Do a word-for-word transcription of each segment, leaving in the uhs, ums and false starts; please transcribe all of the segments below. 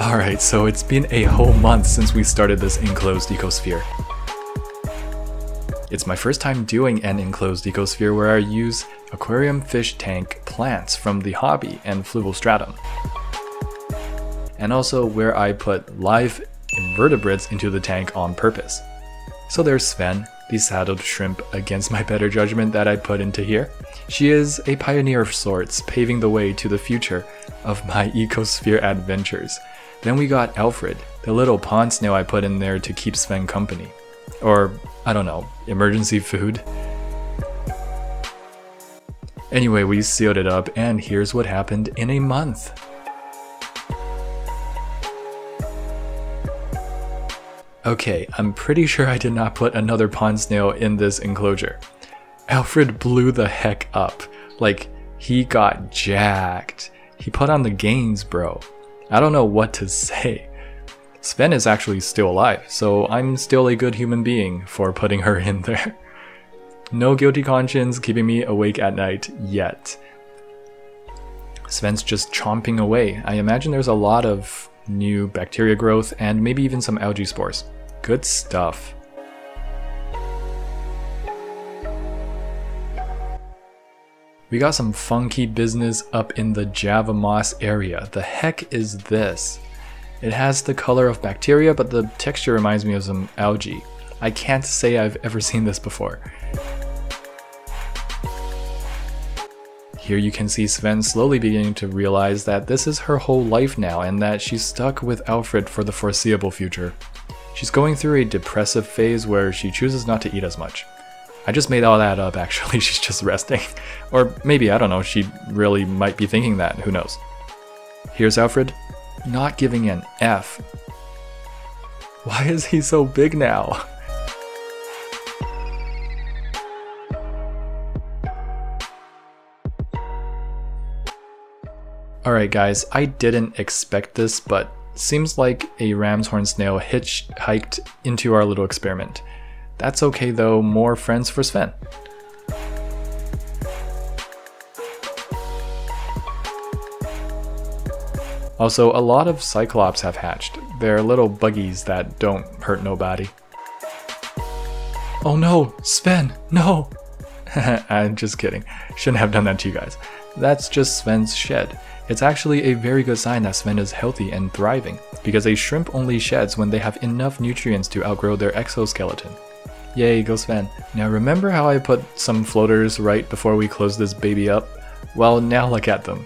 Alright, so it's been a whole month since we started this enclosed ecosphere. It's my first time doing an enclosed ecosphere where I use aquarium fish tank plants from the hobby and Fluval stratum. And also where I put live invertebrates into the tank on purpose. So there's Sven, the saddled shrimp against my better judgment that I put into here. She is a pioneer of sorts, paving the way to the future of my ecosphere adventures. Then we got Alfred, the little pond snail I put in there to keep Sven company. Or, I don't know, emergency food? Anyway, we sealed it up and here's what happened in a month. Okay, I'm pretty sure I did not put another pond snail in this enclosure. Alfred blew the heck up. Like, he got jacked. He put on the gains, bro. I don't know what to say. Sven is actually still alive, so I'm still a good human being for putting her in there. No guilty conscience keeping me awake at night yet. Sven's just chomping away. I imagine there's a lot of new bacteria growth and maybe even some algae spores. Good stuff. We got some funky business up in the Java moss area. The heck is this? It has the color of bacteria, but the texture reminds me of some algae. I can't say I've ever seen this before. Here you can see Sven slowly beginning to realize that this is her whole life now and that she's stuck with Alfred for the foreseeable future. She's going through a depressive phase where she chooses not to eat as much. I just made all that up actually, she's just resting. Or maybe, I don't know, she really might be thinking that, who knows. Here's Alfred, not giving an F. Why is he so big now? Alright guys, I didn't expect this, but seems like a ram's horn snail hitchhiked into our little experiment. That's okay though, more friends for Sven. Also, a lot of Cyclops have hatched. They're little buggies that don't hurt nobody. Oh no, Sven, no! I'm just kidding, shouldn't have done that to you guys. That's just Sven's shed. It's actually a very good sign that Sven is healthy and thriving, because a shrimp only sheds when they have enough nutrients to outgrow their exoskeleton. Yay, go Sven. Now remember how I put some floaters right before we close this baby up? Well, now look at them.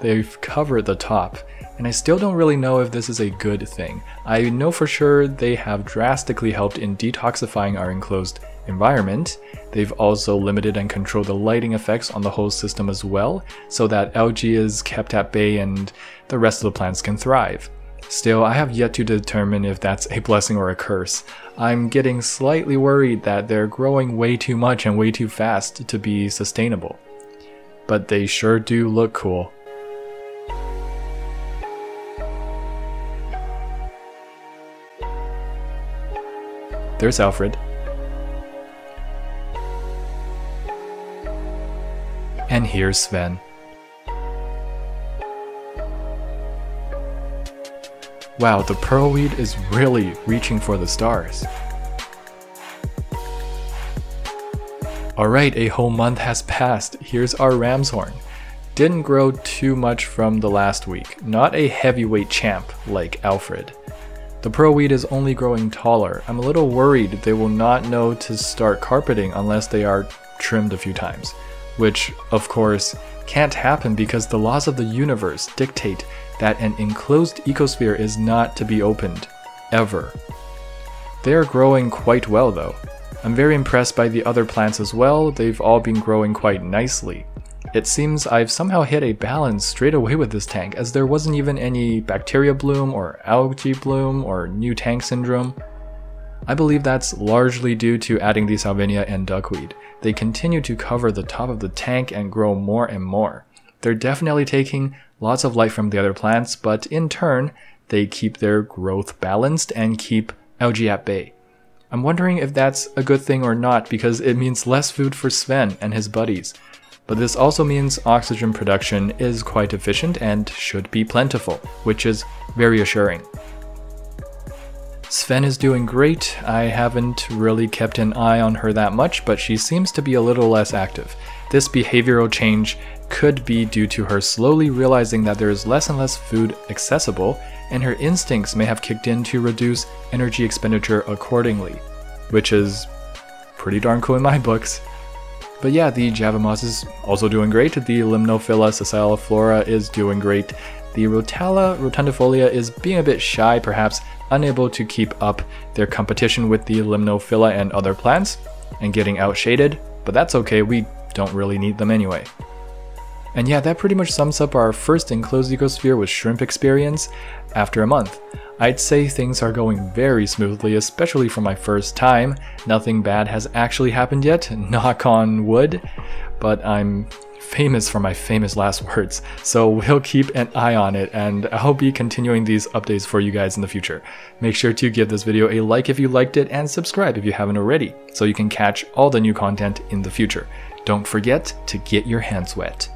They've covered the top, and I still don't really know if this is a good thing. I know for sure they have drastically helped in detoxifying our enclosed environment. They've also limited and controlled the lighting effects on the whole system as well, so that algae is kept at bay and the rest of the plants can thrive. Still, I have yet to determine if that's a blessing or a curse. I'm getting slightly worried that they're growing way too much and way too fast to be sustainable. But they sure do look cool. There's Alfred. And here's Sven. Wow, the pearlweed is really reaching for the stars. Alright, a whole month has passed. Here's our ram's horn. Didn't grow too much from the last week. Not a heavyweight champ like Alfred. The pearlweed is only growing taller. I'm a little worried they will not know to start carpeting unless they are trimmed a few times. Which, of course, can't happen because the laws of the universe dictate that an enclosed ecosphere is not to be opened. Ever. They are growing quite well though. I'm very impressed by the other plants as well. They've all been growing quite nicely. It seems I've somehow hit a balance straight away with this tank, as there wasn't even any bacteria bloom or algae bloom or new tank syndrome. I believe that's largely due to adding the salvinia and duckweed. They continue to cover the top of the tank and grow more and more. They're definitely taking lots of light from the other plants, but in turn, they keep their growth balanced and keep algae at bay. I'm wondering if that's a good thing or not because it means less food for Sven and his buddies. But this also means oxygen production is quite efficient and should be plentiful, which is very assuring. Sven is doing great. I haven't really kept an eye on her that much, but she seems to be a little less active. This behavioral change could be due to her slowly realizing that there is less and less food accessible, and her instincts may have kicked in to reduce energy expenditure accordingly, which is pretty darn cool in my books. But yeah, the Java moss is also doing great, the Limnophila sessiliflora is doing great, the Rotala rotundifolia is being a bit shy, perhaps unable to keep up their competition with the Limnophila and other plants, and getting outshaded, but that's okay, we don't really need them anyway. And yeah, that pretty much sums up our first enclosed ecosphere with shrimp experience after a month. I'd say things are going very smoothly, especially for my first time. Nothing bad has actually happened yet, knock on wood, but I'm famous for my famous last words, so we'll keep an eye on it, and I'll be continuing these updates for you guys in the future. Make sure to give this video a like if you liked it, and subscribe if you haven't already, so you can catch all the new content in the future. Don't forget to get your hands wet.